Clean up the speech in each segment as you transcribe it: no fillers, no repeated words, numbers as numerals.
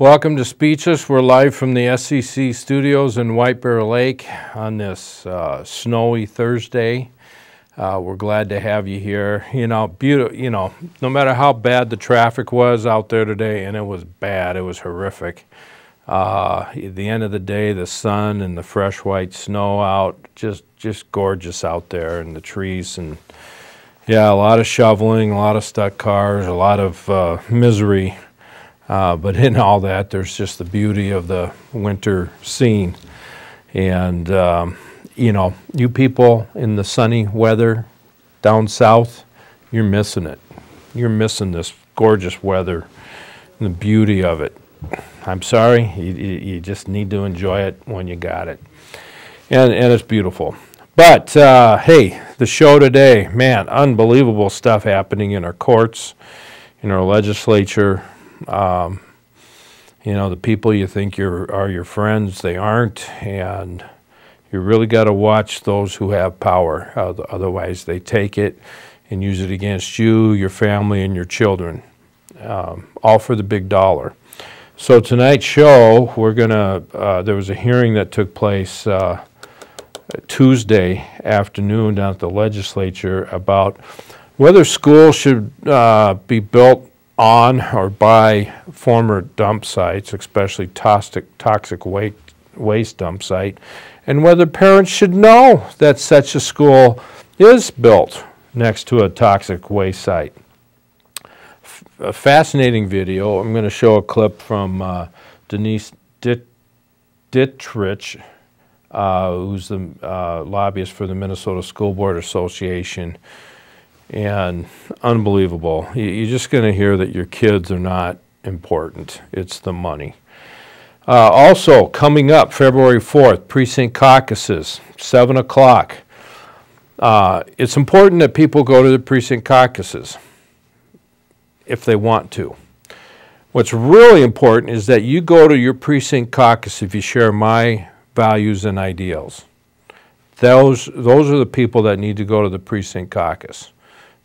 Welcome to Speechless. We're live from the SCC Studios in White Bear Lake on this snowy Thursday. We're glad to have you here. You know, beautiful. You know, no matter how bad the traffic was out there today, and it was bad, it was horrific. At the end of the day, the sun and the fresh white snow out, just gorgeous out there, and the trees, and yeah, a lot of shoveling, a lot of stuck cars, a lot of misery. But in all that, there's just the beauty of the winter scene. And, you know, you people in the sunny weather down south, you're missing it. You're missing this gorgeous weather and the beauty of it. I'm sorry, you just need to enjoy it when you got it. And it's beautiful. But, hey, the show today, man, unbelievable stuff happening in our courts, in our legislature. You know, the people you think are your friends, they aren't, and you really got to watch those who have power. Otherwise, they take it and use it against you, your family, and your children, all for the big dollar. So tonight's show, we're gonna. There was a hearing that took place Tuesday afternoon down at the legislature about whether schools should be built on or by former dump sites, especially toxic waste dump site, and whether parents should know that such a school is built next to a toxic waste site. A fascinating video. I'm going to show a clip from Denise Dittrich, who's the lobbyist for the Minnesota School Board Association. And unbelievable. You're just going to hear that your kids are not important. It's the money. Also, coming up February 4th, precinct caucuses, 7 o'clock. It's important that people go to the precinct caucuses if they want to. What's really important is that you go to your precinct caucus if you share my values and ideals. Those are the people that need to go to the precinct caucus,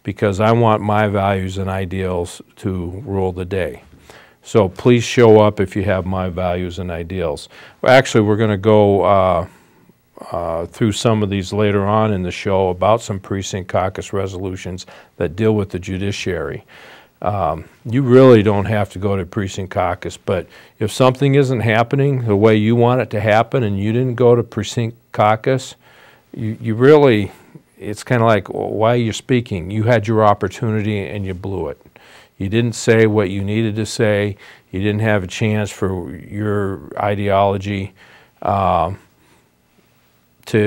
because I want my values and ideals to rule the day. So please show up if you have my values and ideals. Well, actually, we're going to go through some of these later on in the show about some precinct caucus resolutions that deal with the judiciary. You really don't have to go to precinct caucus, but if something isn't happening the way you want it to happen and you didn't go to precinct caucus, you really... It's kind of like, why are you speaking? You had your opportunity and you blew it. You didn't say what you needed to say. You didn't have a chance for your ideology to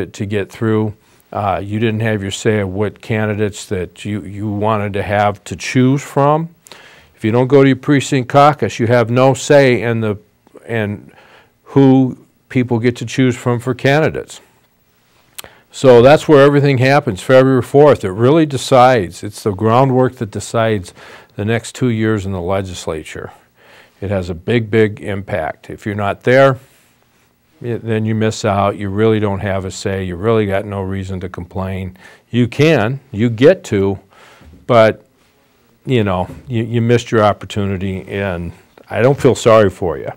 get through. You didn't have your say of what candidates that you wanted to have to choose from. If you don't go to your precinct caucus, you have no say in who people get to choose from for candidates. So that's where everything happens, February 4th. It really decides. It's the groundwork that decides the next 2 years in the legislature. It has a big, big impact. If you're not there, then you miss out. You really don't have a say. You really got no reason to complain. You can. You get to. But, you know, you missed your opportunity, and I don't feel sorry for you.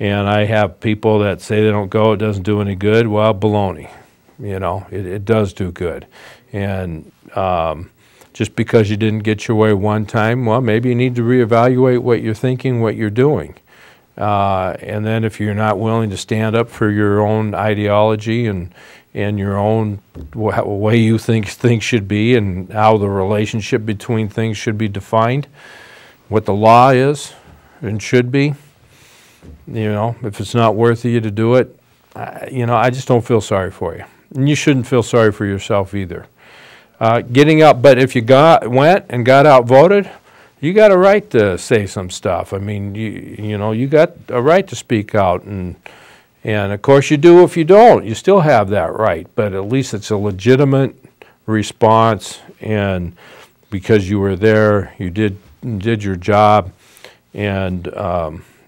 And I have people that say they don't go, it doesn't do any good. Well, baloney. You know, it does do good. And just because you didn't get your way one time, well, maybe you need to reevaluate what you're thinking, what you're doing. And then if you're not willing to stand up for your own ideology and your own way you think things should be and how the relationship between things should be defined, what the law is and should be, you know, if it's not worth you to do it, you know, I just don't feel sorry for you. And you shouldn't feel sorry for yourself either. Getting out, but if you went and got outvoted, you got a right to say some stuff. I mean, you know, you got a right to speak out, and of course you do. If you don't, you still have that right. But at least it's a legitimate response, and because you were there, you did your job, and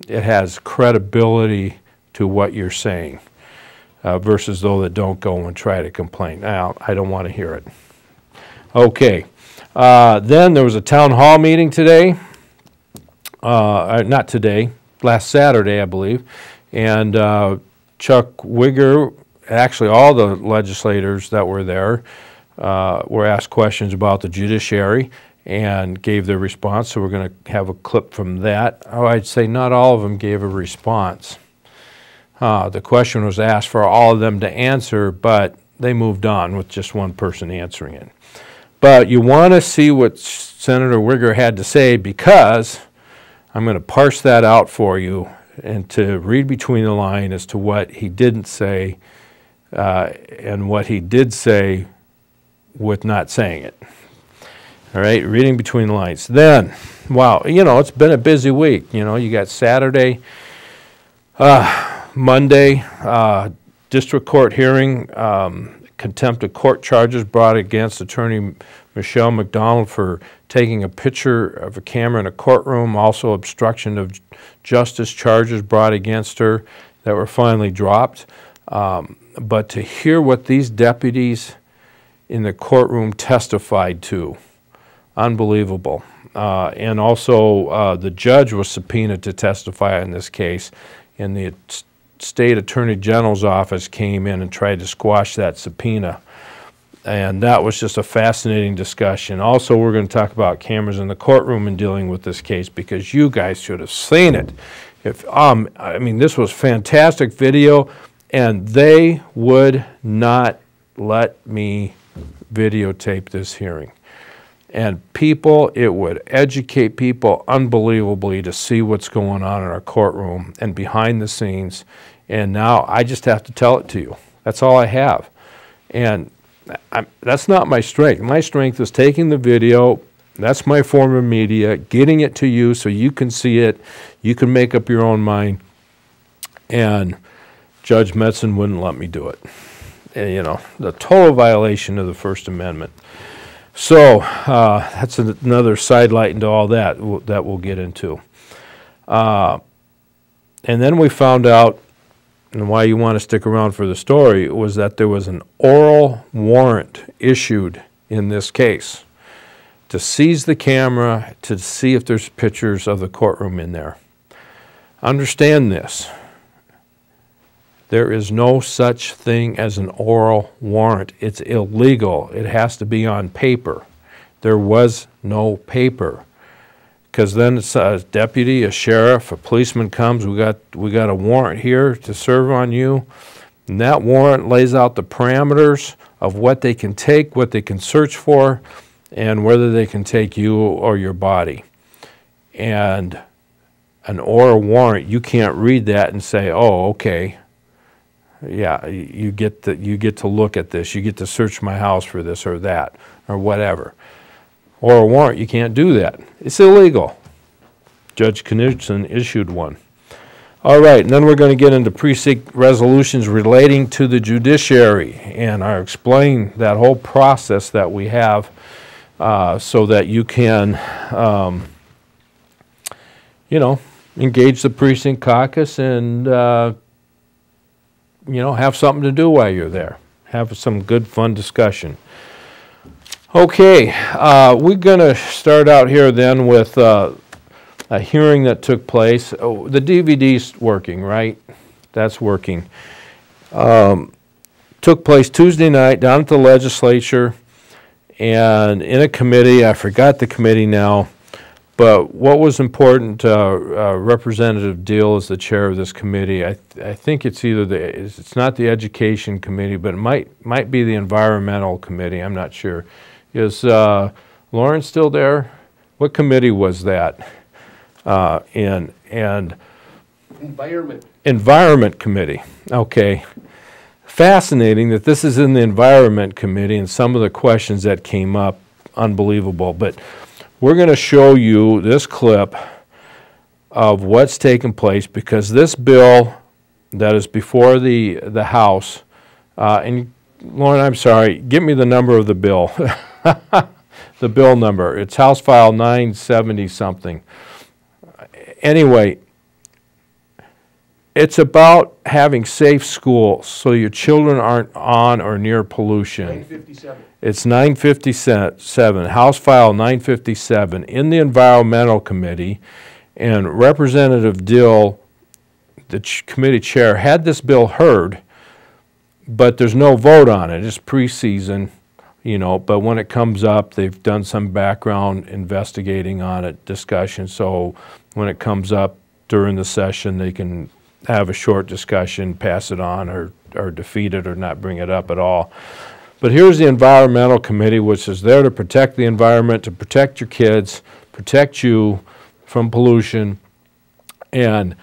it has credibility to what you're saying. Versus those that don't go and try to complain. Now, I don't want to hear it. Okay. Then there was a town hall meeting today. Not today, last Saturday, I believe, and Chuck Wiger, actually all the legislators that were there were asked questions about the judiciary and gave their response, so we're going to have a clip from that. Oh, I'd say not all of them gave a response. The question was asked for all of them to answer, but they moved on with just one person answering it. But you want to see what Senator Wiger had to say, because I'm going to parse that out for you and to read between the lines as to what he didn't say and what he did say with not saying it. All right, reading between the lines. Then, wow, you know, it's been a busy week. You know, you got Saturday, Monday, district court hearing, contempt of court charges brought against attorney Michelle MacDonald for taking a picture of a camera in a courtroom, also obstruction of justice charges brought against her that were finally dropped. But to hear what these deputies in the courtroom testified to, unbelievable. And also the judge was subpoenaed to testify in this case, and the State Attorney General's office came in and tried to squash that subpoena. And that was just a fascinating discussion. Also, we're going to talk about cameras in the courtroom and dealing with this case, because you guys should have seen it. If I mean, this was fantastic video, and they would not let me videotape this hearing. And people, it would educate people unbelievably to see what's going on in our courtroom and behind the scenes. And now I just have to tell it to you. That's all I have. And that's not my strength. My strength is taking the video, that's my form of media, getting it to you so you can see it, you can make up your own mind. And Judge Metzen wouldn't let me do it. And, you know, the total violation of the First Amendment. So that's another sidelight into all that that we'll get into. And then we found out, and why you want to stick around for the story, was that there was an oral warrant issued in this case to seize the camera, to see if there's pictures of the courtroom in there. Understand this. There is no such thing as an oral warrant. It's illegal. It has to be on paper. There was no paper, because then it's a deputy, a sheriff, a policeman comes. We got a warrant here to serve on you, and that warrant lays out the parameters of what they can take, what they can search for, and whether they can take you or your body. And an oral warrant, you can't read that and say, "Oh, okay. Yeah, you get to look at this, you get to search my house for this or that or whatever." Or a warrant, you can't do that. It's illegal. Judge Knutson issued one. All right, and then we're going to get into precinct resolutions relating to the judiciary, and I'll explain that whole process that we have so that you can, you know, engage the precinct caucus and you know, have something to do while you're there. Have some good, fun discussion. Okay, we're going to start out here then with a hearing that took place. Oh, the DVD's working, right? That's working. Took place Tuesday night down at the legislature and in a committee. I forgot the committee now. But what was important, Representative Dill is the chair of this committee. I think it's either it's not the education committee, but it might be the environmental committee. I'm not sure. Is Lauren still there? What committee was that? And Environment committee. Okay. Fascinating that this is in the environment committee, and some of the questions that came up, unbelievable. But we're going to show you this clip of what's taken place, because this bill that is before the House, and Lauren, I'm sorry, give me the number of the bill. The bill number. It's House File 970-something. Anyway, it's about having safe schools so your children aren't on or near pollution. 957. It's 957, House File 957, in the Environmental Committee, And Representative Dill, the committee chair, had this bill heard, but there's no vote on it. It's preseason, you know, but when it comes up, they've done some background investigating on it, discussion. So when it comes up during the session, they can have a short discussion, pass it on, or defeat it, or not bring it up at all. But here's the Environmental Committee, which is there to protect the environment, to protect your kids, protect you from pollution. And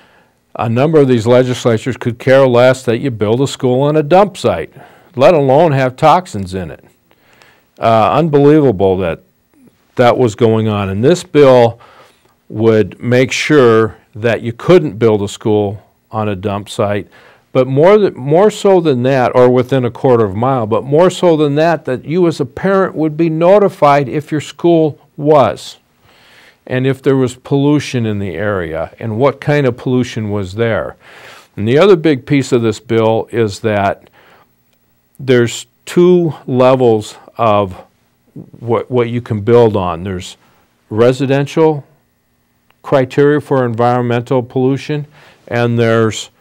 a number of these legislatures could care less that you build a school on a dump site, let alone have toxins in it. Unbelievable that that was going on. And this bill would make sure that you couldn't build a school on a dump site, but more so than that, or within a quarter of a mile, but more so than that, that you as a parent would be notified if your school was, and if there was pollution in the area, and what kind of pollution was there. And the other big piece of this bill is that there's two levels of what you can build on. There's residential criteria for environmental pollution, and there's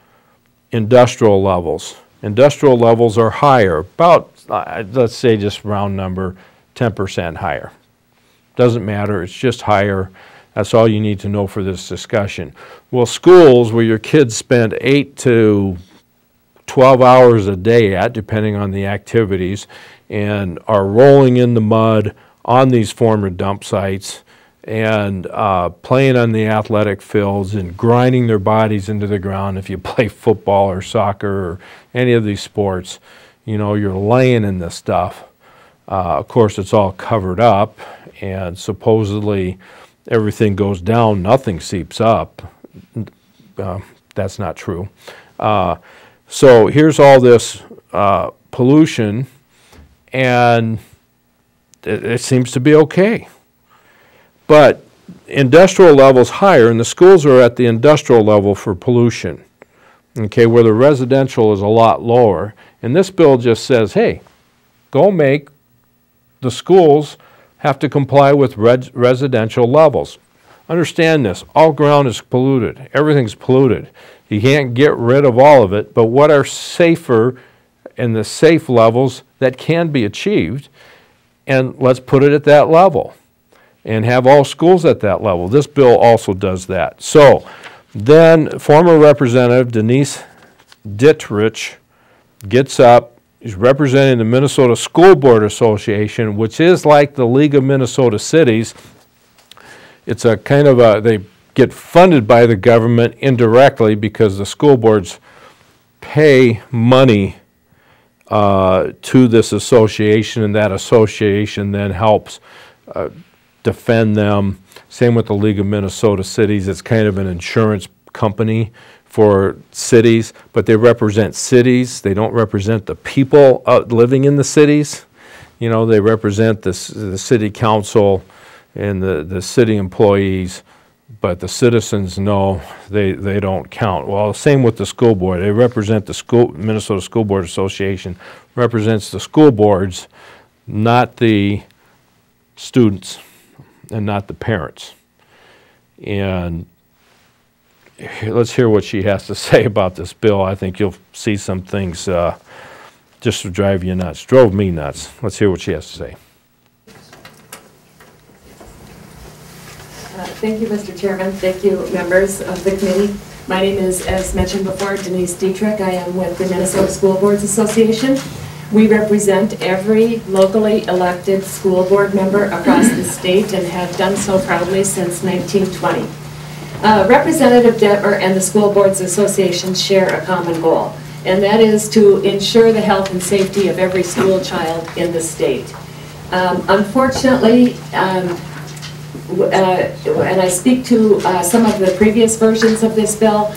industrial levels. Industrial levels are higher, about, let's say just round number, 10% higher. Doesn't matter, it's just higher. That's all you need to know for this discussion. Well, schools where your kids spend 8 to 12 hours a day at, depending on the activities, and are rolling in the mud on these former dump sites, and playing on the athletic fields and grinding their bodies into the ground. If you play football or soccer or any of these sports, you know, you're laying in this stuff. Of course, it's all covered up, and supposedly everything goes down, nothing seeps up. That's not true. So here's all this pollution, and it seems to be okay. But industrial level's higher, and the schools are at the industrial level for pollution, okay, where the residential is a lot lower. And this bill just says, hey, go make the schools have to comply with residential levels. Understand this, all ground is polluted, everything's polluted. You can't get rid of all of it, but what are safer and the safe levels that can be achieved, and let's put it at that level. And have all schools at that level. This bill also does that. So then former Representative Denise Dittrich gets up, is representing the Minnesota School Board Association, which is like the League of Minnesota Cities. It's a kind of a, they get funded by the government indirectly because the school boards pay money to this association, and that association then helps defend them. Same with the League of Minnesota Cities. It's kind of an insurance company for cities, but they represent cities. They don't represent the people living in the cities. You know, they represent the city council and the city employees, but the citizens, no, they don't count. Well, same with the school board. They represent the school, Minnesota School Board Association represents the school boards, not the students, and not the parents. And let's hear what she has to say about this bill. I think you'll see some things just to drive you nuts. Drove me nuts. Let's hear what she has to say. Thank you, Mr. Chairman. Thank you, members of the committee. My name is, as mentioned before, Denise Dittrich. I am with the Minnesota School Boards Association. We represent every locally elected school board member across the state and have done so proudly since 1920. Representative Dittrich and the School Boards Association share a common goal, and that is to ensure the health and safety of every school child in the state. Unfortunately, and I speak to some of the previous versions of this bill,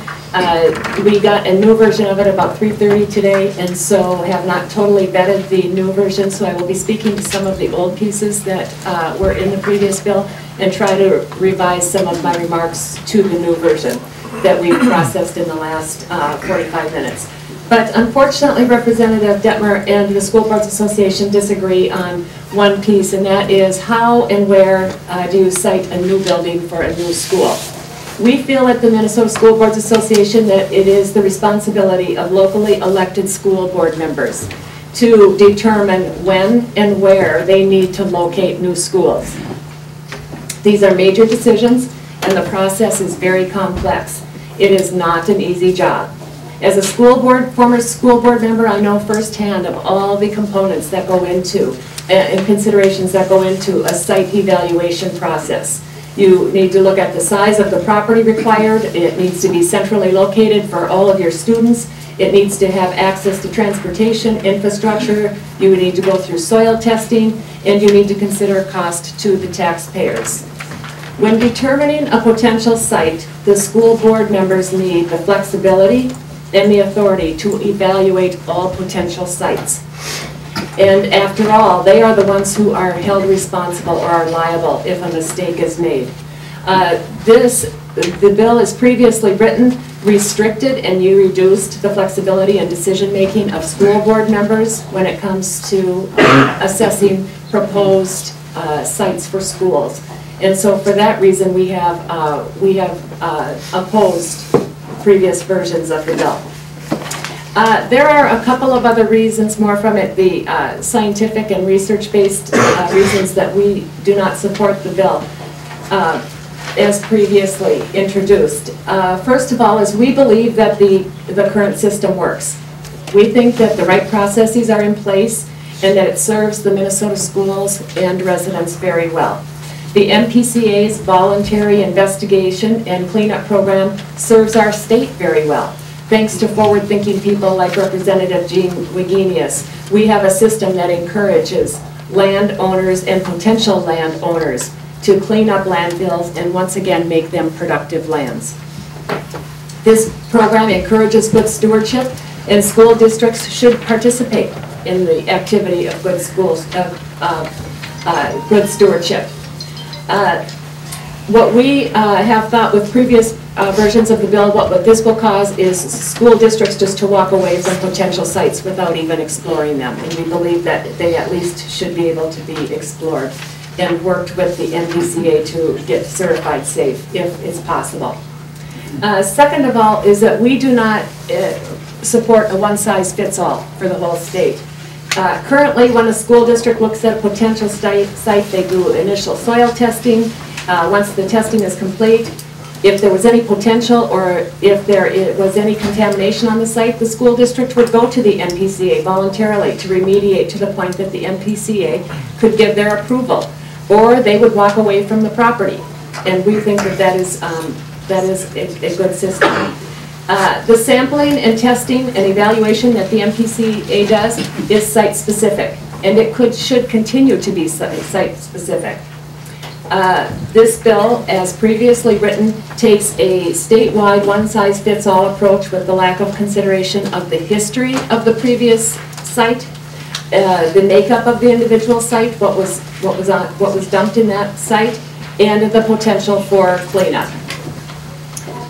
we got a new version of it about 3:30 today, and so have not totally vetted the new version, so I will be speaking to some of the old pieces that were in the previous bill and try to revise some of my remarks to the new version that we processed in the last 45 minutes. But unfortunately, Representative Dittrich and the School Boards Association disagree on one piece, and that is how and where do you cite a new building for a new school. We feel at the Minnesota School Boards Association that it is the responsibility of locally elected school board members to determine when and where they need to locate new schools. These are major decisions, and the process is very complex. It is not an easy job. As a school board, former school board member, I know firsthand of all the components that go into and considerations that go into a site evaluation process. You need to look at the size of the property required. It needs to be centrally located for all of your students. It needs to have access to transportation, infrastructure. You need to go through soil testing, and you need to consider cost to the taxpayers. When determining a potential site, the school board members need the flexibility and the authority to evaluate all potential sites. And after all, they are the ones who are held responsible or are liable if a mistake is made. The bill is previously written, restricted, and you reduced the flexibility and decision-making of school board members when it comes to assessing proposed sites for schools. And so for that reason, we have opposed previous versions of the bill. There are a couple of other reasons more from it, the scientific and research-based reasons that we do not support the bill as previously introduced. First of all is we believe that the current system works. We think that the right processes are in place and that it serves the Minnesota schools and residents very well. The MPCA's voluntary investigation and cleanup program serves our state very well. Thanks to forward-thinking people like Representative Jean Wiginius, we have a system that encourages landowners and potential landowners to clean up landfills and once again make them productive lands. This program encourages good stewardship, and school districts should participate in the activity of good schools, good stewardship. What we have thought with previous versions of the bill, what this will cause is school districts just to walk away from potential sites without even exploring them. And we believe that they at least should be able to be explored and worked with the MPCA to get certified safe if it's possible. Second of all is that we do not support a one-size-fits-all for the whole state. Currently, when a school district looks at a potential site, they do initial soil testing. Once the testing is complete, if there was any potential or if there was any contamination on the site, the school district would go to the MPCA voluntarily to remediate to the point that the MPCA could give their approval, or they would walk away from the property. And we think that that is a good system. The sampling and testing and evaluation that the MPCA does is site-specific, and it should continue to be site-specific. This bill, as previously written, takes a statewide one-size-fits-all approach with the lack of consideration of the history of the previous site, the makeup of the individual site, what was dumped in that site, and the potential for cleanup.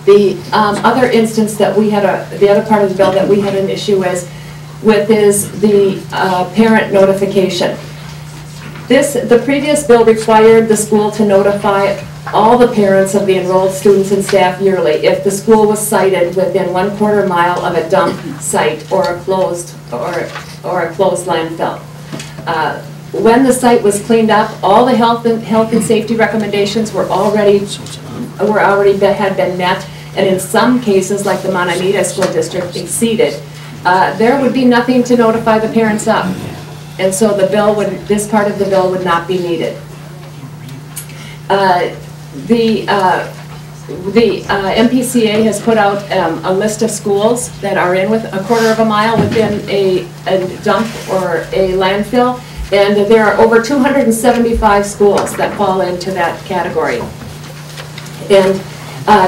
The other instance that we had, the other part of the bill that we had an issue with is the parent notification. The previous bill required the school to notify all the parents of the enrolled students and staff yearly if the school was sited within 1/4 mile of a dump site or a closed landfill. When the site was cleaned up, all the health and safety recommendations had been met, and in some cases, like the Mahtomedi School District, exceeded. There would be nothing to notify the parents of. And so the bill this part of the bill would not be needed. The MPCA has put out a list of schools that are in with 1/4 mile within a dump or a landfill, and there are over 275 schools that fall into that category. And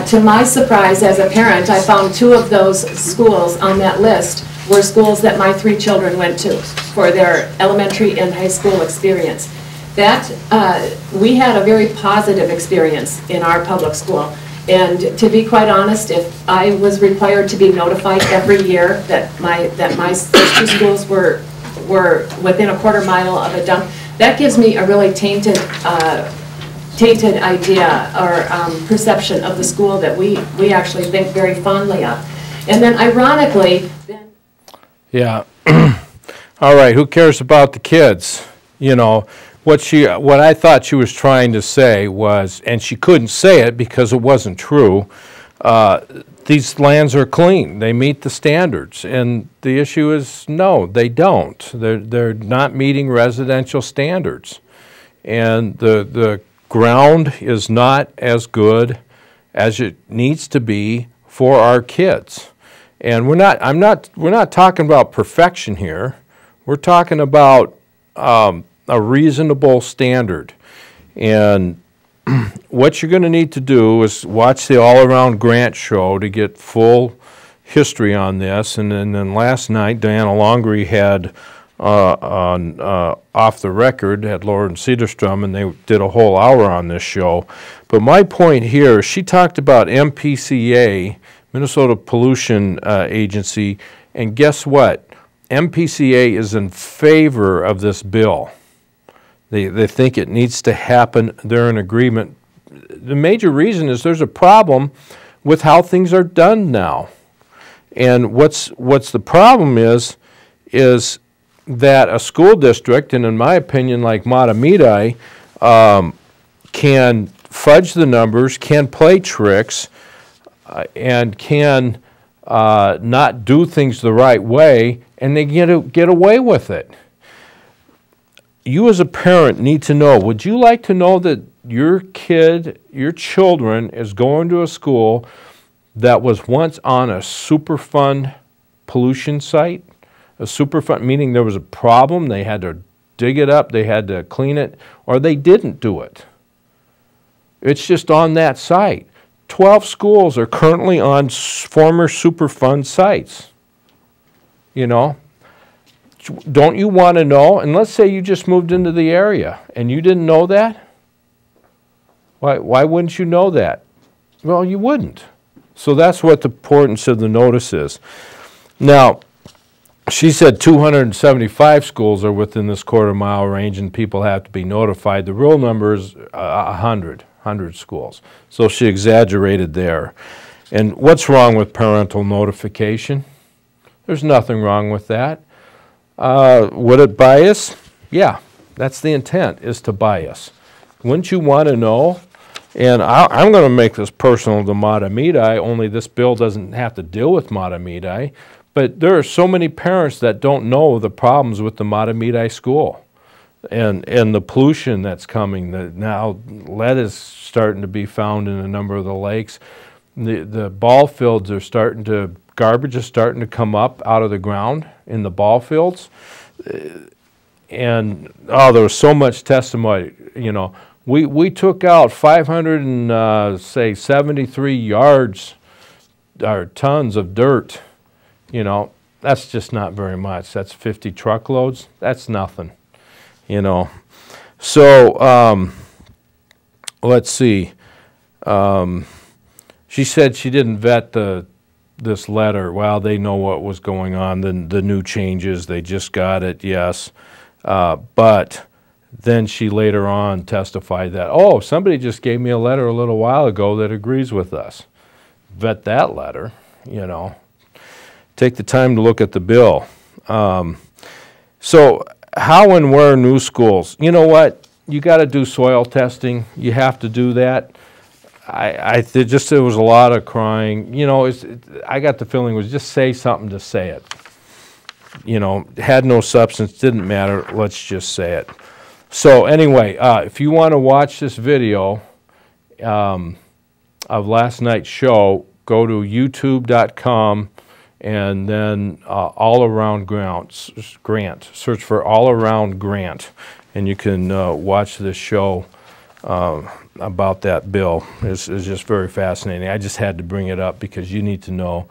to my surprise, as a parent, I found 2 of those schools on that list were schools that my 3 children went to for their elementary and high school experience. We had a very positive experience in our public school. And to be quite honest, if I was required to be notified every year that my 2 schools were within 1/4 mile of a dump, that gives me a really tainted tainted idea or perception of the school that we actually think very fondly of. And then ironically, then yeah. All right, who cares about the kids? You know, what I thought she was trying to say was, and she couldn't say it because it wasn't true, these lands are clean, they meet the standards. And the issue is, no, they don't. They're not meeting residential standards. And the ground is not as good as it needs to be for our kids. And we're not talking about perfection here. We're talking about a reasonable standard. And what you're going to need to do is watch the all-around grant show to get full history on this. And then last night, Diana Longrie had off the record at Lauren Cedarstrom, and they did a whole hour on this show. But my point here, she talked about MPCA, Minnesota Pollution Agency, and guess what? MPCA is in favor of this bill. They think it needs to happen. They're in agreement. The major reason is there's a problem with how things are done now. And what's the problem is that a school district, and in my opinion, like Mahtomedi, can fudge the numbers, can play tricks, and can not do things the right way, and they get away with it. You as a parent need to know, would you like to know that your kid, your children is going to a school that was once on a Superfund pollution site? A Superfund, meaning there was a problem, they had to dig it up, they had to clean it, or they didn't do it. It's just on that site. 12 schools are currently on former Superfund sites, you know? Don't you want to know? And let's say you just moved into the area and you didn't know that. Why wouldn't you know that? Well, you wouldn't. So that's what the importance of the notice is. Now, she said 275 schools are within this quarter-mile range and people have to be notified. The real number is 100 schools. So she exaggerated there. And what's wrong with parental notification? There's nothing wrong with that. Would it bias? Yeah, that's the intent, is to bias. Wouldn't you want to know? And I'm going to make this personal to Mahtomedi, only this bill doesn't have to deal with Mahtomedi, but there are so many parents that don't know the problems with the Mahtomedi school and the pollution that's coming. Now lead is starting to be found in a number of the lakes. The ball fields are starting to, garbage is starting to come up out of the ground in the ball fields. And, oh, there was so much testimony, you know. We took out 573 yards or tons of dirt, you know. That's just not very much. That's 50 truckloads. That's nothing, you know. So let's see. She said she didn't vet this letter. Well, they know what was going on, the new changes, they just got it, yes. But then she later on testified that, oh, somebody just gave me a letter a little while ago that agrees with us. Vet that letter, you know. Take the time to look at the bill. So how and where new schools? You know what? You got to do soil testing. You have to do that. There was a lot of crying. You know, I got the feeling it was just say something to say it. You know, had no substance, didn't matter, let's just say it. So anyway, if you want to watch this video of last night's show, go to youtube.com and then All Around Grant. Search for All Around Grant, and you can watch this show about that bill. It's just very fascinating. I just had to bring it up because you need to know.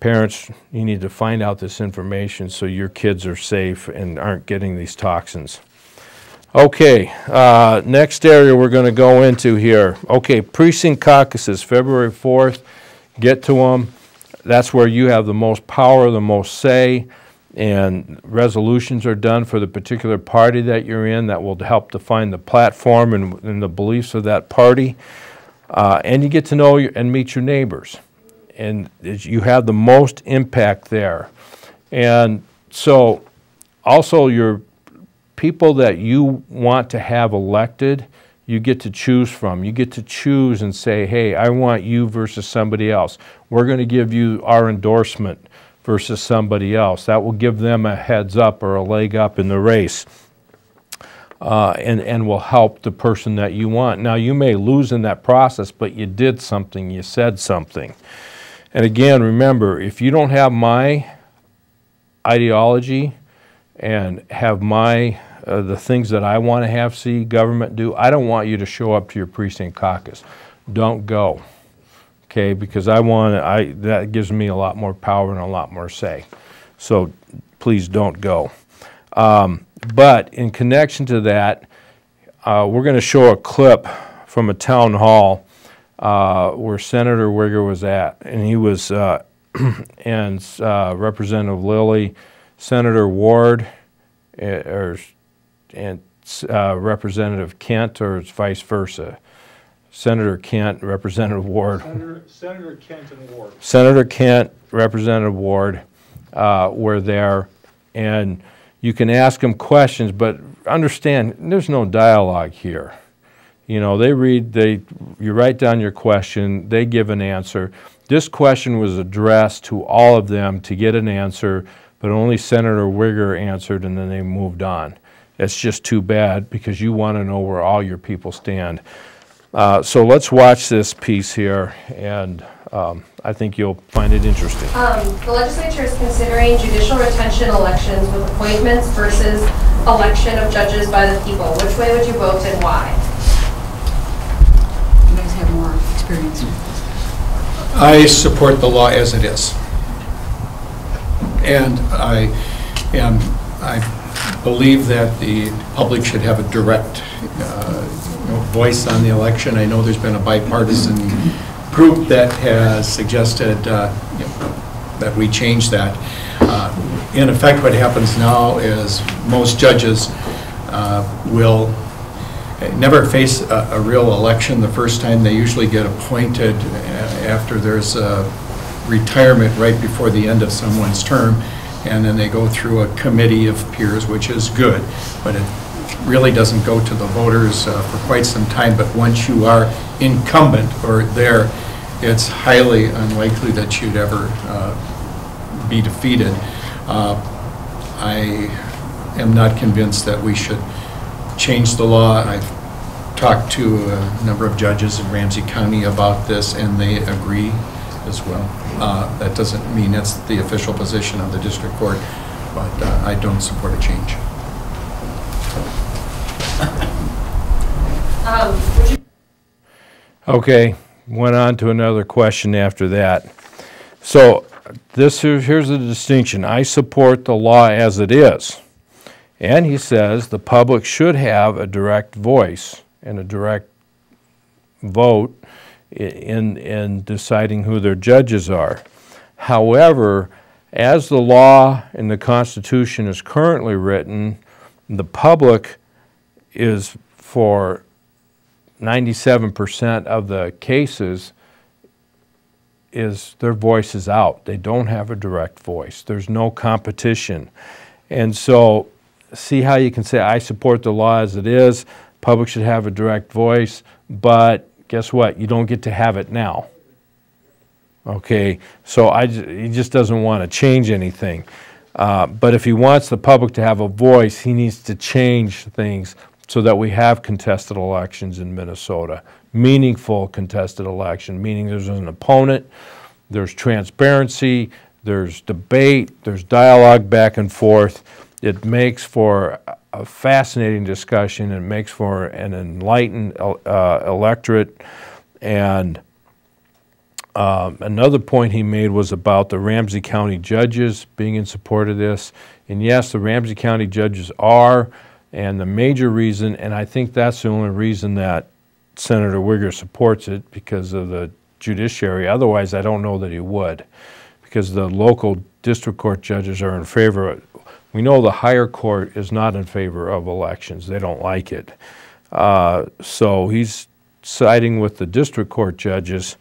Parents, you need to find out this information so your kids are safe and aren't getting these toxins. Okay, next area we're going to go into here. Okay, precinct caucuses, February 4th. Get to them. That's where you have the most power, the most say. and resolutions are done for the particular party that you're in that will help define the platform and the beliefs of that party. And you get to know and meet your neighbors. And you have the most impact there. And so also your people that you want to have elected, you get to choose from. You get to choose and say, hey, I want you versus somebody else. We're going to give you our endorsement versus somebody else. That will give them a heads up or a leg up in the race and will help the person that you want. Now, you may lose in that process, but you did something, you said something. And again, remember, if you don't have my ideology and have my the things that I want to have see government do, I don't want you to show up to your precinct caucus. Don't go. Okay, because that gives me a lot more power and a lot more say. So please don't go. But in connection to that, we're going to show a clip from a town hall where Senator Wiger was at, and he was, and Representative Lilly, Senator Ward, and Representative Kent, or vice versa. Senator Kent, Representative Ward. Senator Kent and Ward. Senator Kent, Representative Ward were there, and you can ask them questions, but understand there's no dialogue here. You know, you write down your question, they give an answer. This question was addressed to all of them to get an answer, but only Senator Wiger answered, and then they moved on. That's just too bad because you want to know where all your people stand. So let's watch this piece here, and I think you'll find it interesting. The legislature is considering judicial retention elections with appointments versus election of judges by the people. Which way would you vote and why? You guys have more experience. I support the law as it is. And I believe that the public should have a direct voice on the election. I know there's been a bipartisan group that has suggested that we change that. In effect, what happens now is most judges will never face a real election the first time. They usually get appointed after there's a retirement right before the end of someone's term, and then they go through a committee of peers, which is good, but it really doesn't go to the voters for quite some time. But once you are incumbent or there, it's highly unlikely that you'd ever be defeated. I am not convinced that we should change the law. I've talked to a number of judges in Ramsey County about this, and they agree as well. That doesn't mean that's the official position of the district court, but I don't support a change. Okay, went on to another question after that. So here's the distinction. I support the law as it is. And he says the public should have a direct voice and a direct vote in deciding who their judges are. However, as the law and the Constitution is currently written, the public is for 97% of the cases their voice is out. They don't have a direct voice. There's no competition. And so see how you can say, I support the law as it is. Public should have a direct voice, but guess what? You don't get to have it now. Okay, so he just doesn't want to change anything. But if he wants the public to have a voice, he needs to change things so that we have contested elections in Minnesota, meaningful contested election, meaning there's an opponent, there's transparency, there's debate, there's dialogue back and forth. It makes for a fascinating discussion. It makes for an enlightened electorate. And another point he made was about the Ramsey County judges being in support of this. And yes, the Ramsey County judges are. And the major reason, and I think that's the only reason that Senator Wiger supports it, because of the judiciary. Otherwise, I don't know that he would, because the local district court judges are in favor of. We know the higher court is not in favor of elections. They don't like it. So he's siding with the district court judges,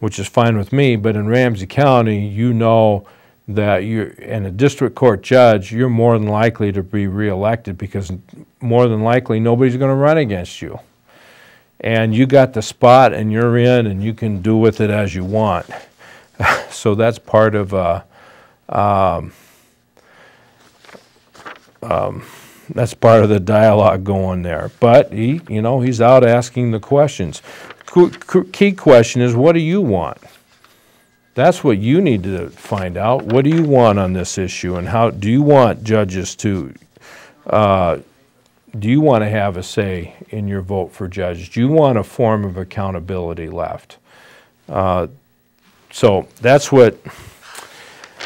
which is fine with me, but in Ramsey County, you know that you and a district court judge, you're more than likely to be reelected because more than likely nobody's going to run against you. And you got the spot and you're in and you can do with it as you want. So that's part of that's part of the dialogue going there. But he, you know, he's out asking the questions. Key question is, what do you want? That's what you need to find out. What do you want on this issue, and how do you want judges to, do you want to have a say in your vote for judges? Do you want a form of accountability left? So that's what,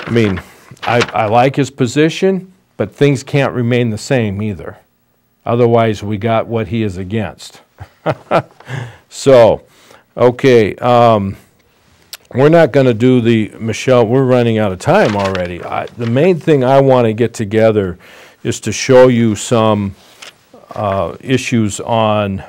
I mean, I like his position, but things can't remain the same either. Otherwise, we got what he is against. So, okay, we're not going to do the, Michelle, we're running out of time already. The main thing I want to get together is to show you some issues on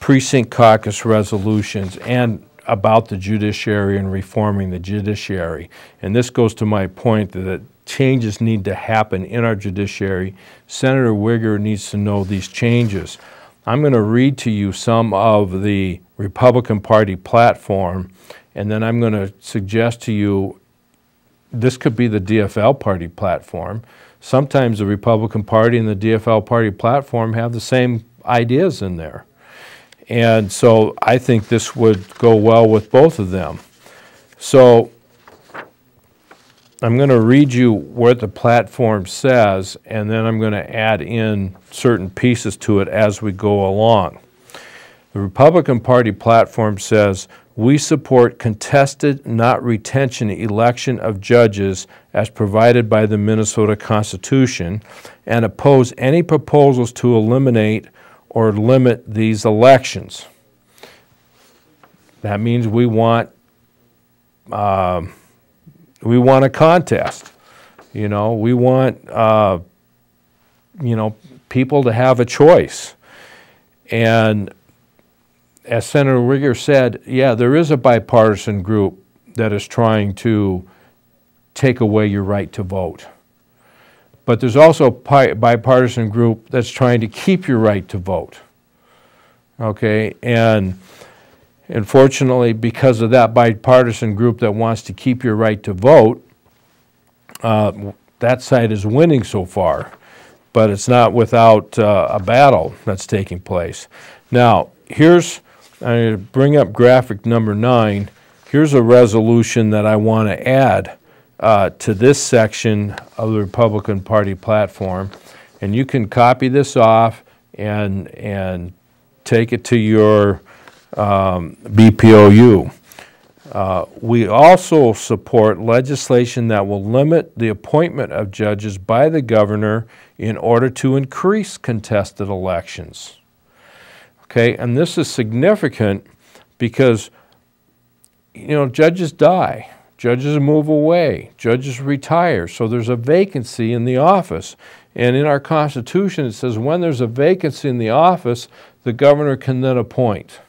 precinct caucus resolutions and about the judiciary and reforming the judiciary. And this goes to my point that changes need to happen in our judiciary. Senator Wiger needs to know these changes. I'm going to read to you some of the Republican Party platform, and then I'm going to suggest to you this could be the DFL Party platform. Sometimes the Republican Party and the DFL Party platform have the same ideas in there. And so I think this would go well with both of them. So I'm going to read you what the platform says, and then I'm going to add in certain pieces to it as we go along. The Republican Party platform says, "We support contested, not retention, election of judges as provided by the Minnesota Constitution and oppose any proposals to eliminate or limit these elections." That means we want a contest. You know, we want you know, people to have a choice. And as Senator Wiger said, yeah, there is a bipartisan group that is trying to take away your right to vote. But there's also a bipartisan group that's trying to keep your right to vote. Okay, and unfortunately, because of that bipartisan group that wants to keep your right to vote, that side is winning so far. But it's not without a battle that's taking place. Now, here's, I'm going to bring up graphic number 9. Here's a resolution that I want to add to this section of the Republican Party platform. And you can copy this off and take it to your BPOU. We also support legislation that will limit the appointment of judges by the governor in order to increase contested elections. Okay, and this is significant because, you know, judges die. Judges move away, judges retire, so there's a vacancy in the office. And in our Constitution, it says when there's a vacancy in the office, the governor can then appoint.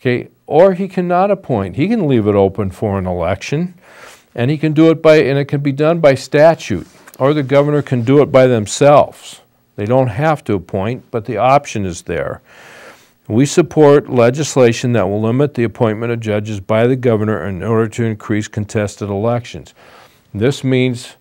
Okay, or he cannot appoint. He can leave it open for an election, and he can do it by, and it can be done by statute, or the governor can do it by themselves. They don't have to appoint, but the option is there. We support legislation that will limit the appointment of judges by the governor in order to increase contested elections. This means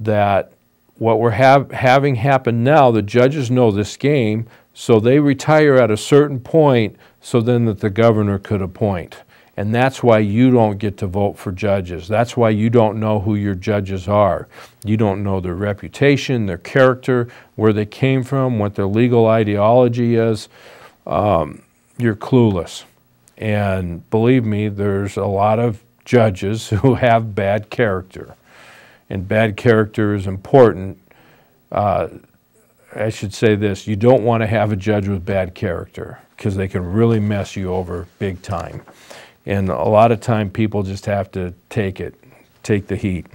that what we're having happen now, the judges know this game, so they retire at a certain point so then that the governor could appoint. And that's why you don't get to vote for judges. That's why you don't know who your judges are. You don't know their reputation, their character, where they came from, what their legal ideology is. You're clueless. And believe me, there's a lot of judges who have bad character. And bad character is important. I should say this, you don't want to have a judge with bad character because they can really mess you over big time. And a lot of time people just have to take it, take the heat.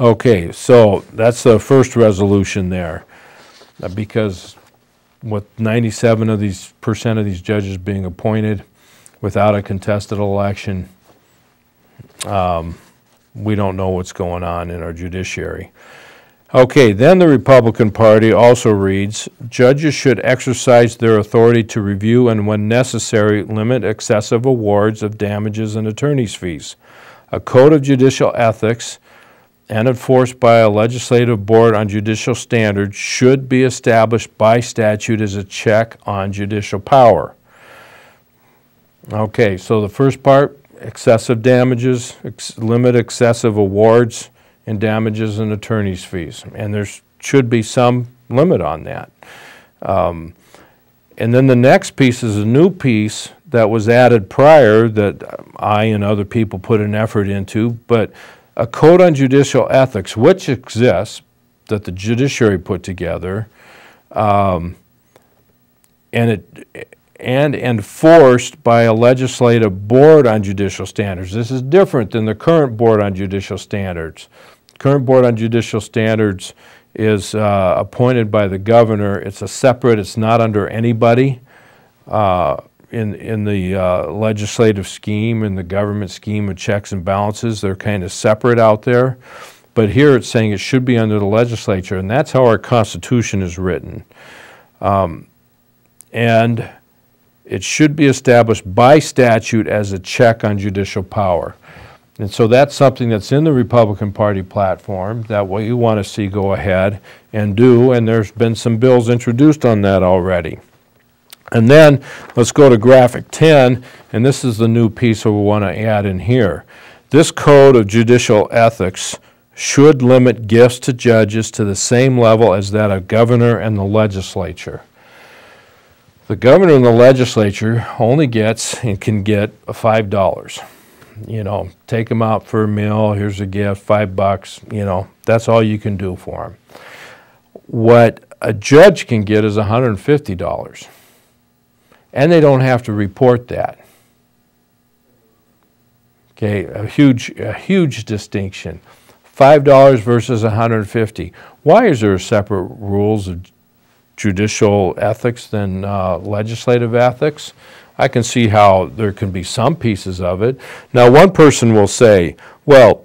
Okay, so that's the first resolution there, because with 97% of these judges being appointed without a contested election, we don't know what's going on in our judiciary. Okay, then the Republican Party also reads, judges should exercise their authority to review and, when necessary, limit excessive awards of damages and attorney's fees. A code of judicial ethics and enforced by a legislative board on judicial standards should be established by statute as a check on judicial power. Okay, so the first part, excessive damages, limit excessive awards and damages and attorney's fees. And there should be some limit on that. And then the next piece is a new piece that was added prior that I and other people put an effort into, but a code on judicial ethics, which exists, that the judiciary put together, and enforced by a legislative board on judicial standards. This is different than the current board on judicial standards. Current board on judicial standards is appointed by the governor. It's a separate, it's not under anybody in the legislative scheme, in the government scheme of checks and balances. They're kind of separate out there. But here it's saying it should be under the legislature, and that's how our Constitution is written. And it should be established by statute as a check on judicial power. And so that's something that's in the Republican Party platform that what you want to see go ahead and do, and there's been some bills introduced on that already. And then let's go to graphic 10, and this is the new piece that we want to add in here. This code of judicial ethics should limit gifts to judges to the same level as that of governor and the legislature. The governor and the legislature only gets and can get $5. You know, take them out for a meal, here's a gift, $5, you know, that's all you can do for them. What a judge can get is $150, and they don't have to report that. Okay, a huge distinction. $5 versus $150. Why is there separate rules of judicial ethics than legislative ethics? I can see how there can be some pieces of it. Now, one person will say, well,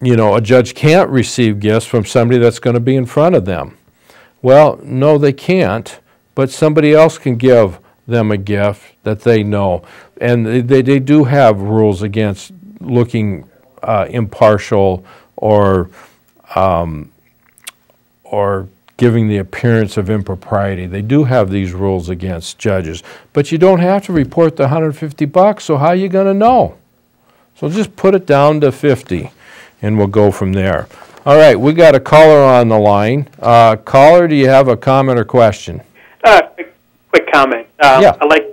you know, a judge can't receive gifts from somebody that's going to be in front of them. Well, no, they can't, but somebody else can give them a gift that they know. And they do have rules against looking impartial or giving the appearance of impropriety. They do have these rules against judges, but you don't have to report the $150, so how are you going to know? So just put it down to 50, and we'll go from there. All right, we got a caller on the line. Caller, do you have a comment or question? Quick comment. Yeah. I like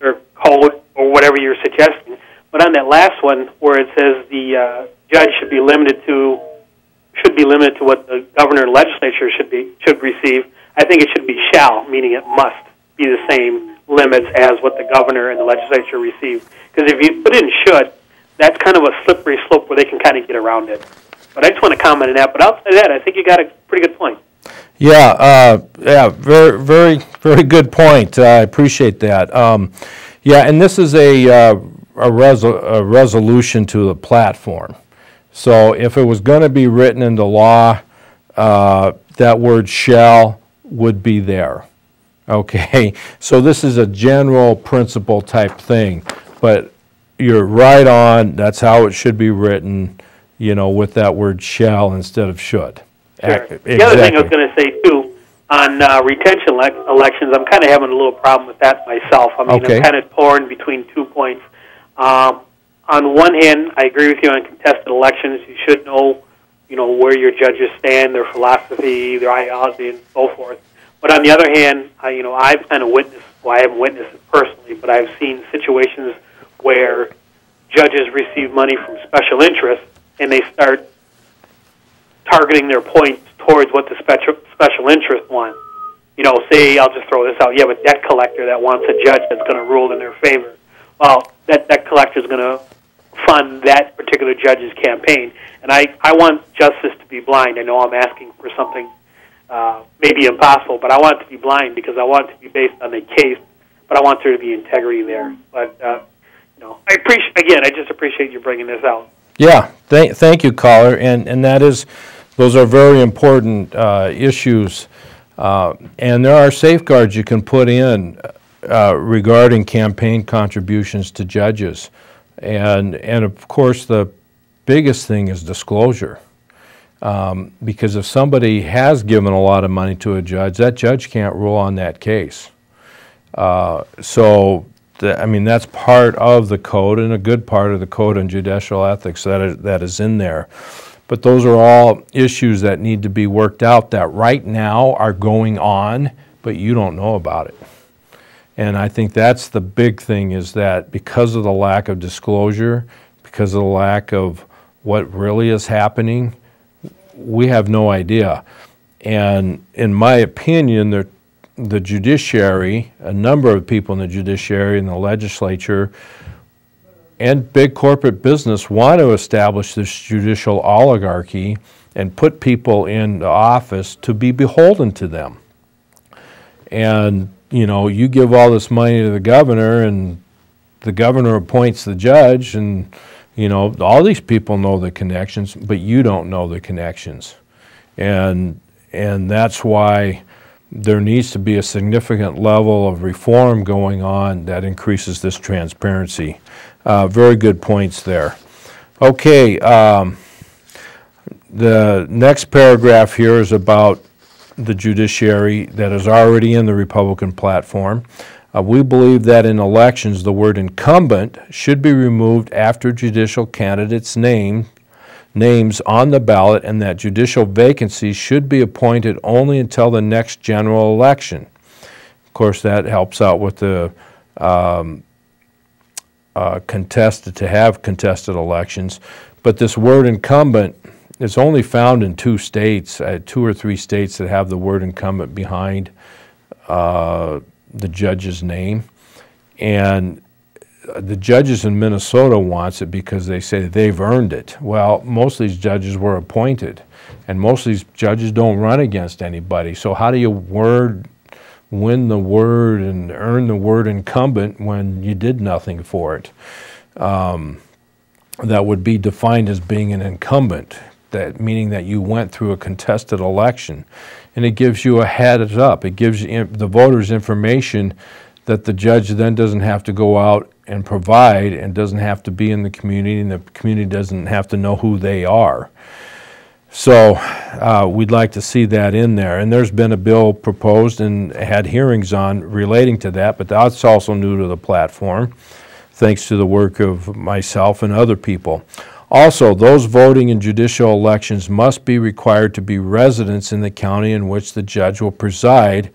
your code or whatever you're suggesting, but on that last one where it says the judge should be limited to what the governor and legislature should receive. I think it should be shall, meaning it must be the same limits as what the governor and the legislature receive. Because if you put in should, that's kind of a slippery slope where they can kind of get around it. But I just want to comment on that. But outside of that, I think you got a pretty good point. Yeah, very, very, very good point. I appreciate that. Yeah, and this is a resolution to the platform. So if it was going to be written into law, that word shall would be there. Okay, so this is a general principle type thing, but you're right on, that's how it should be written, you know, with that word shall instead of should. Sure. Exactly. The other thing I was going to say too, on retention elections, I'm kind of having a little problem with that myself. I mean, okay. I'm kind of torn between 2 points. On one hand, I agree with you on contested elections. You should know, you know, where your judges stand, their philosophy, their ideology, and so forth. But on the other hand, you know, I've kind of witnessed, well, I haven't witnessed it personally, but I've seen situations where judges receive money from special interests, and they start targeting their points towards what the special interest wants. You know, say, I'll just throw this out, you have a debt collector that wants a judge that's going to rule in their favor. Well, that debt collector is going to fund that particular judge's campaign. And I want justice to be blind. I know I'm asking for something maybe impossible, but I want it to be blind because I want it to be based on the case, but I want there to be integrity there. But, you know, I appreciate, again, I just appreciate you bringing this out. Yeah, thank you, caller, and that is, those are very important issues, and there are safeguards you can put in regarding campaign contributions to judges, and of course the biggest thing is disclosure, because if somebody has given a lot of money to a judge, that judge can't rule on that case. So. I mean, that's part of the code and a good part of the code on judicial ethics that is in there. But those are all issues that need to be worked out that right now are going on, but you don't know about it. And I think that's the big thing, is that because of the lack of disclosure, because of the lack of what really is happening, we have no idea. And in my opinion, the judiciary, a number of people in the judiciary and the legislature and big corporate business want to establish this judicial oligarchy and put people in the office to be beholden to them. And, you know, you give all this money to the governor and the governor appoints the judge and, you know, all these people know the connections, but you don't know the connections. And that's why there needs to be a significant level of reform going on that increases this transparency. Very good points there. Okay, the next paragraph here is about the judiciary that is already in the Republican platform. We believe that in elections, the word incumbent should be removed after judicial candidates' names on the ballot, and that judicial vacancies should be appointed only until the next general election. Of course, that helps out with the contested elections. But this word incumbent is only found in two states, two or three states that have the word incumbent behind the judge's name. And the judges in Minnesota wants it because they say they've earned it. Well, most of these judges were appointed, and most of these judges don't run against anybody. So how do you win the word and earn the word incumbent when you did nothing for it? That would be defined as being an incumbent, that meaning that you went through a contested election. And it gives you a heads up. It gives the voters information that the judge then doesn't have to go out and provide, and doesn't have to be in the community, and the community doesn't have to know who they are. So we'd like to see that in there. And there's been a bill proposed and had hearings on relating to that, but that's also new to the platform, thanks to the work of myself and other people. Also, those voting in judicial elections must be required to be residents in the county in which the judge will preside,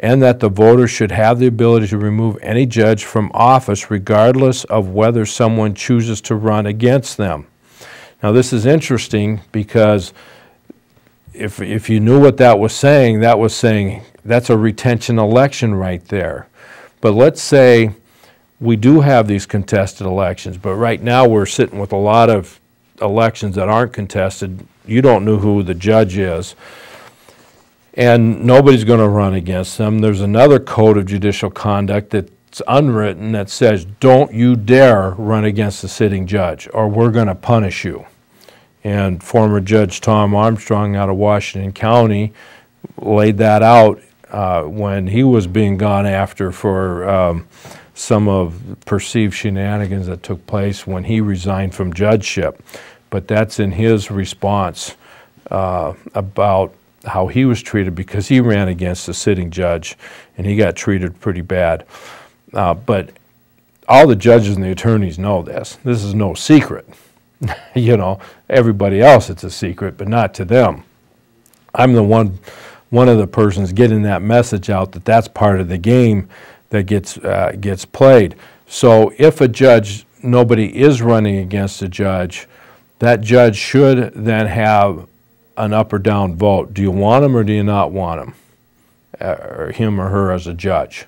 and that the voter should have the ability to remove any judge from office regardless of whether someone chooses to run against them. Now this is interesting, because if you knew what that was saying that's a retention election right there. But let's say we do have these contested elections, but right now we're sitting with a lot of elections that aren't contested. You don't know who the judge is, and nobody's going to run against them. There's another code of judicial conduct that's unwritten that says, don't you dare run against the sitting judge, or we're going to punish you. And former Judge Tom Armstrong out of Washington County laid that out when he was being gone after for some of the perceived shenanigans that took place when he resigned from judgeship. But that's in his response about how he was treated, because he ran against a sitting judge and he got treated pretty bad. But all the judges and the attorneys know this. This is no secret. You know, everybody else it's a secret, but not to them. I'm the one of the persons getting that message out that that's part of the game that gets played. So if a judge, nobody is running against a judge, that judge should then have an up or down vote. Do you want him or do you not want him, or him or her as a judge?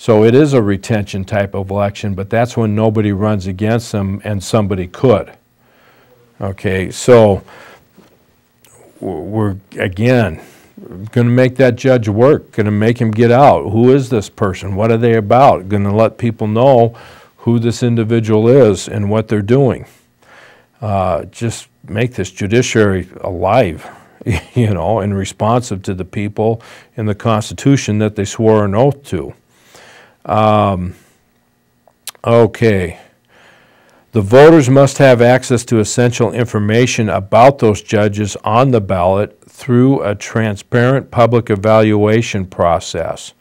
So it is a retention type of election, but that's when nobody runs against them and somebody could. Okay, so we're, again, going to make that judge work, going to make him get out. Who is this person? What are they about? Going to let people know who this individual is and what they're doing. Just make this judiciary alive, you know, and responsive to the people and the Constitution that they swore an oath to. Okay. The voters must have access to essential information about those judges on the ballot through a transparent public evaluation process.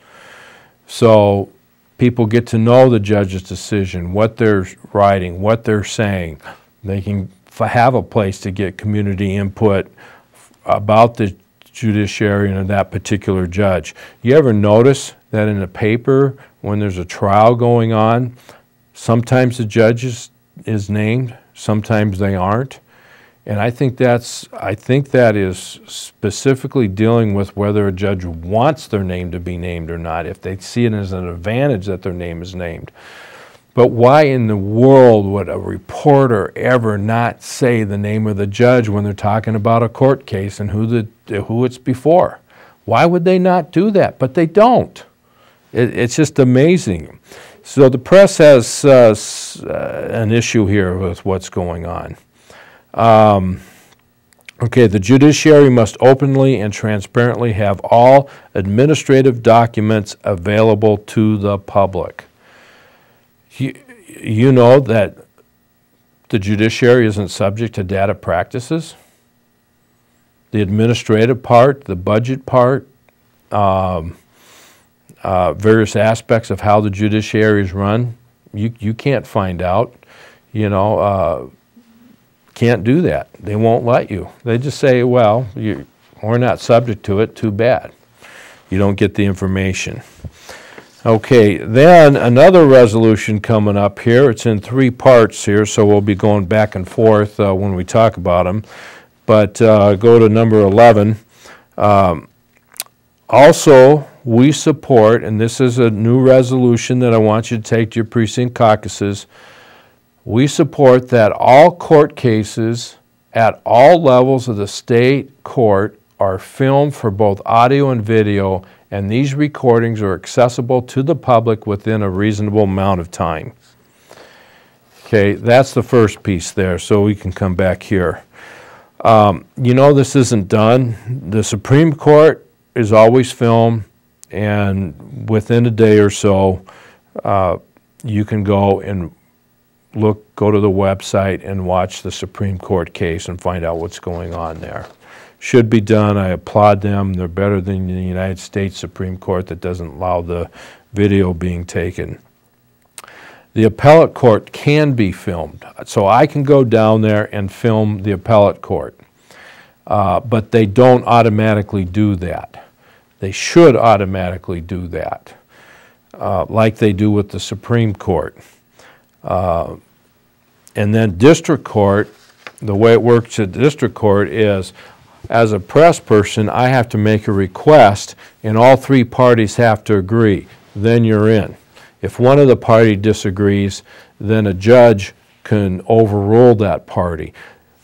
So people get to know the judge's decision, what they're writing, what they're saying. They can have a place to get community input about the judiciary and that particular judge. You ever notice that in a paper, when there's a trial going on, sometimes the judges is named, sometimes they aren't, and I think that's, I think that is specifically dealing with whether a judge wants their name to be named or not, if they see it as an advantage that their name is named. But why in the world would a reporter ever not say the name of the judge when they're talking about a court case and who it's before? Why would they not do that? But they don't. It's just amazing. So the press has an issue here with what's going on. Okay, the judiciary must openly and transparently have all administrative documents available to the public. You know that the judiciary isn't subject to data practices. The administrative part, the budget part, various aspects of how the judiciary is run, you can't find out, you know, can't do that. They won't let you. They just say, well, we're not subject to it, too bad. You don't get the information. Okay, then another resolution coming up here. It's in three parts here, so we'll be going back and forth when we talk about them. But go to number 11. Also, we support, and this is a new resolution that I want you to take to your precinct caucuses, we support that all court cases at all levels of the state court are filmed for both audio and video, and these recordings are accessible to the public within a reasonable amount of time. Okay, that's the first piece there, so we can come back here. You know, this isn't done. The Supreme Court is always filmed, and within a day or so, you can go and look, go to the website and watch the Supreme Court case and find out what's going on there. Should be done. I applaud them. They're better than the United States Supreme Court that doesn't allow the video being taken. The appellate court can be filmed. So I can go down there and film the appellate court. But they don't automatically do that. They should automatically do that, like they do with the Supreme Court. And then district court, the way it works at district court is, as a press person, I have to make a request, and all three parties have to agree. Then you're in. If one of the party disagrees, then a judge can overrule that party.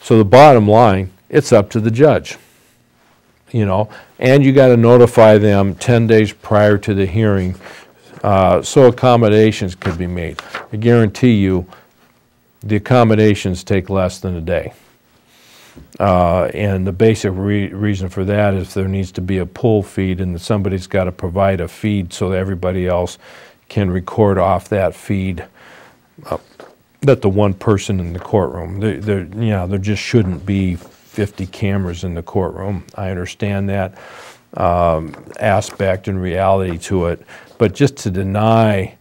So the bottom line, it's up to the judge. You know, and you got to notify them 10 days prior to the hearing, so accommodations could be made. I guarantee you the accommodations take less than a day. And the basic reason for that is there needs to be a pull feed, and somebody's got to provide a feed so that everybody else can record off that feed that the one person in the courtroom. You know, there just shouldn't be 50 cameras in the courtroom. I understand that aspect and reality to it, but just to deny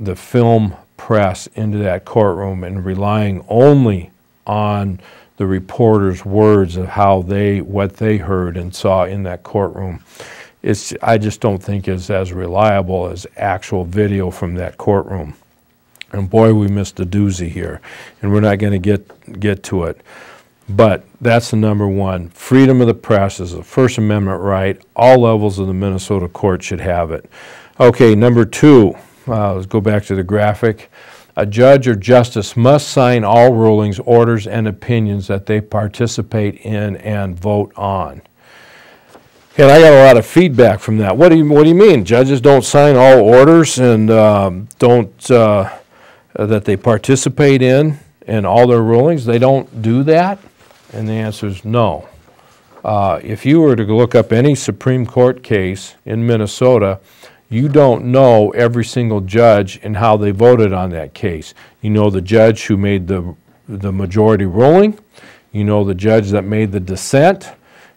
the film press into that courtroom and relying only on the reporters' words of how they, what they heard and saw in that courtroom, it's, I just don't think is as reliable as actual video from that courtroom. And boy, we missed a doozy here, and we're not going to get to it. But that's the number one. Freedom of the press is a First Amendment right. All levels of the Minnesota court should have it. Okay, number two, let's go back to the graphic. A judge or justice must sign all rulings, orders, and opinions that they participate in and vote on. And I got a lot of feedback from that. What do you mean? Judges don't sign all orders and that they participate in all their rulings? They don't do that? And the answer is no. If you were to look up any Supreme Court case in Minnesota, you don't know every single judge and how they voted on that case. You know the judge who made the majority ruling. You know the judge that made the dissent.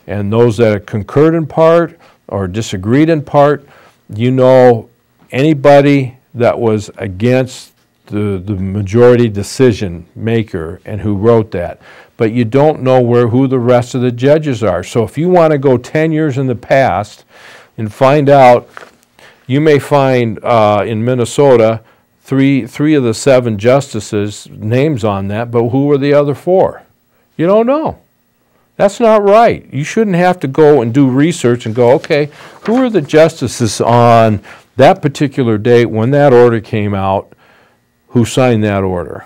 And those that concurred in part or disagreed in part. You know anybody that was against the majority decision maker and who wrote that. But you don't know who the rest of the judges are. So if you want to go 10 years in the past and find out, you may find in Minnesota three of the 7 justices' names on that, but who were the other 4? You don't know. That's not right. You shouldn't have to go and do research and go, okay, who are the justices on that particular date when that order came out, who signed that order?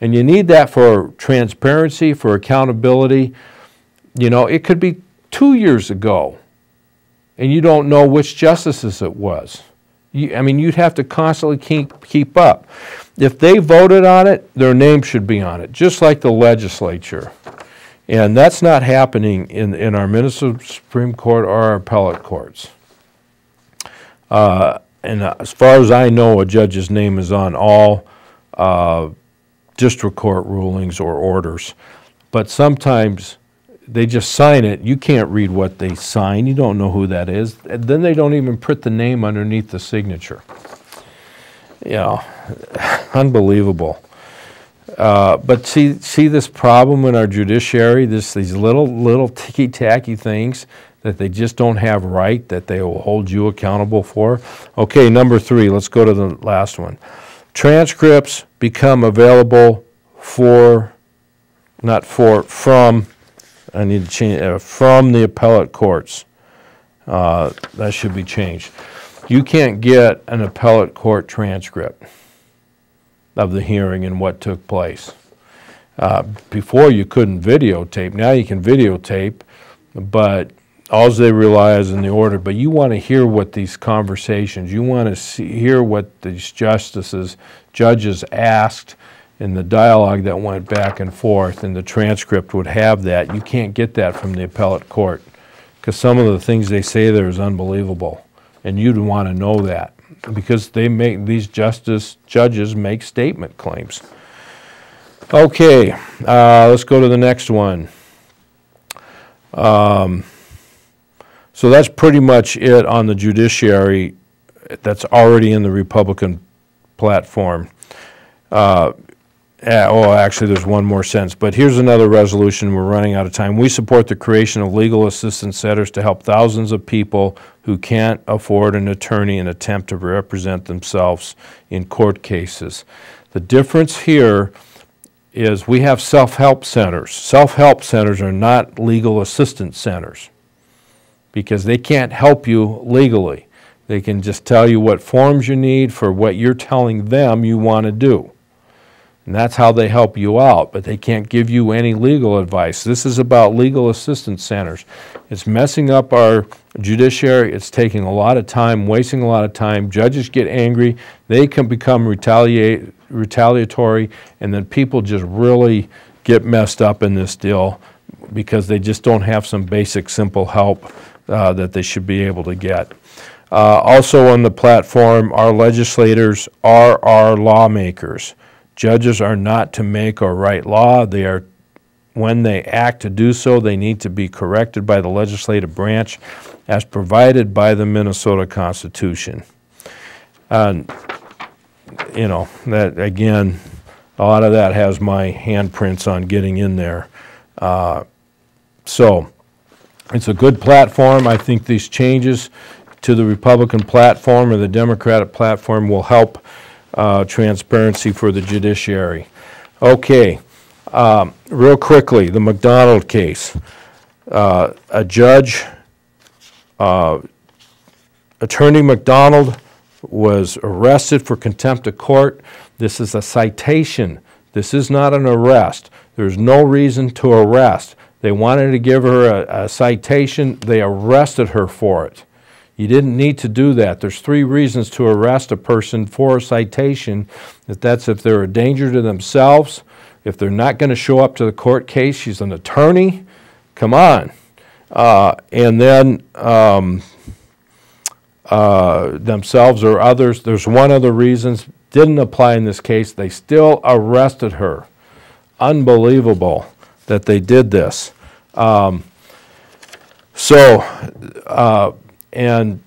And you need that for transparency, for accountability. You know, it could be 2 years ago, and you don't know which justices it was. I mean, you'd have to constantly keep up. If they voted on it, their name should be on it, just like the legislature. And that's not happening in our Minnesota Supreme Court or our appellate courts. And as far as I know, a judge's name is on all district court rulings or orders. But sometimes they just sign it. You can't read what they sign. You don't know who that is. And then they don't even put the name underneath the signature. You know, unbelievable. But see this problem in our judiciary, these little ticky-tacky things that they just don't have right, that they will hold you accountable for. Okay, number 3. Let's go to the last one. Transcripts become available from the appellate courts. That should be changed. You can't get an appellate court transcript of the hearing and what took place. Before you couldn't videotape. Now you can videotape, but all they rely is on the order. But you want to hear what these conversations, you want to hear what these judges asked, in the dialogue that went back and forth, and the transcript would have that. You can't get that from the appellate court because some of the things they say there is unbelievable, and you'd want to know that because they make these judges make statement claims. Okay, let's go to the next one. So that's pretty much it on the judiciary that's already in the Republican platform. Oh, actually, there's one more sentence, but here's another resolution. We're running out of time. We support the creation of legal assistance centers to help thousands of people who can't afford an attorney and attempt to represent themselves in court cases. The difference here is we have self-help centers. Self-help centers are not legal assistance centers because they can't help you legally. They can just tell you what forms you need for what you're telling them you want to do. And that's how they help you out, but they can't give you any legal advice. This is about legal assistance centers. It's messing up our judiciary. It's taking a lot of time, wasting a lot of time. Judges get angry. They can become retaliatory, and then people just really get messed up in this deal because they just don't have some basic, simple help that they should be able to get. Also on the platform, our legislators are our lawmakers. Judges are not to make or write law. They are, when they act to do so, they need to be corrected by the legislative branch as provided by the Minnesota Constitution. You know, that again, a lot of that has my handprints on getting in there. So it's a good platform. I think these changes to the Republican platform or the Democratic platform will help transparency for the judiciary. Okay, real quickly, the MacDonald case. A judge Attorney MacDonald was arrested for contempt of court. This is a citation. This is not an arrest. There's no reason to arrest. They wanted to give her a citation. They arrested her for it. You didn't need to do that. There's three reasons to arrest a person for a citation. That's if they're a danger to themselves, if they're not going to show up to the court case, she's an attorney. Come on. And then themselves or others. There's one other reason. Didn't apply in this case. They still arrested her. Unbelievable that they did this. And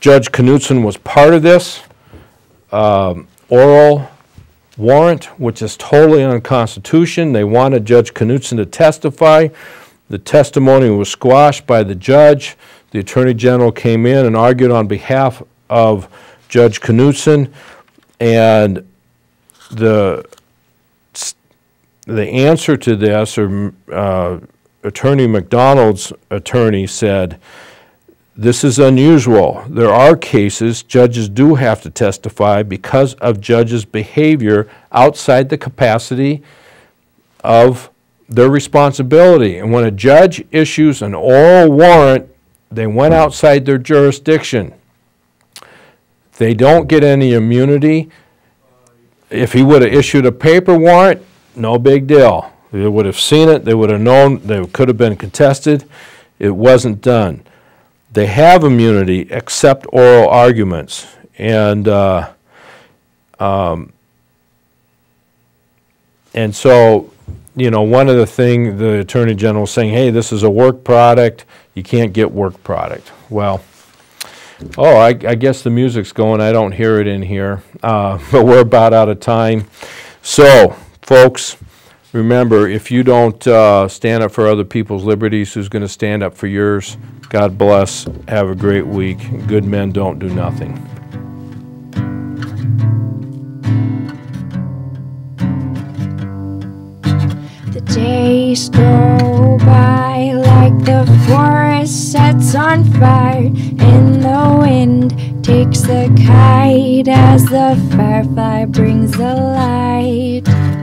Judge Knutson was part of this oral warrant, which is totally unconstitutional. They wanted Judge Knutson to testify. The testimony was squashed by the judge. The Attorney General came in and argued on behalf of Judge Knutson, and the answer to this, or Attorney MacDonald's attorney said, this is unusual. There are cases judges do have to testify because of judges' behavior outside the capacity of their responsibility. And when a judge issues an oral warrant, they went outside their jurisdiction. They don't get any immunity. If he would have issued a paper warrant, no big deal. They would have seen it. They would have known. They could have been contested. It wasn't done. They have immunity except oral arguments, and so, you know, one of the things the Attorney General was saying, hey, this is a work product. You can't get work product. Well, oh, I guess the music's going. I don't hear it in here, but we're about out of time. So, folks, remember, if you don't stand up for other people's liberties, who's going to stand up for yours? God bless. Have a great week. Good men don't do nothing. The days go by like the forest sets on fire, and the wind takes the kite as the firefly brings the light.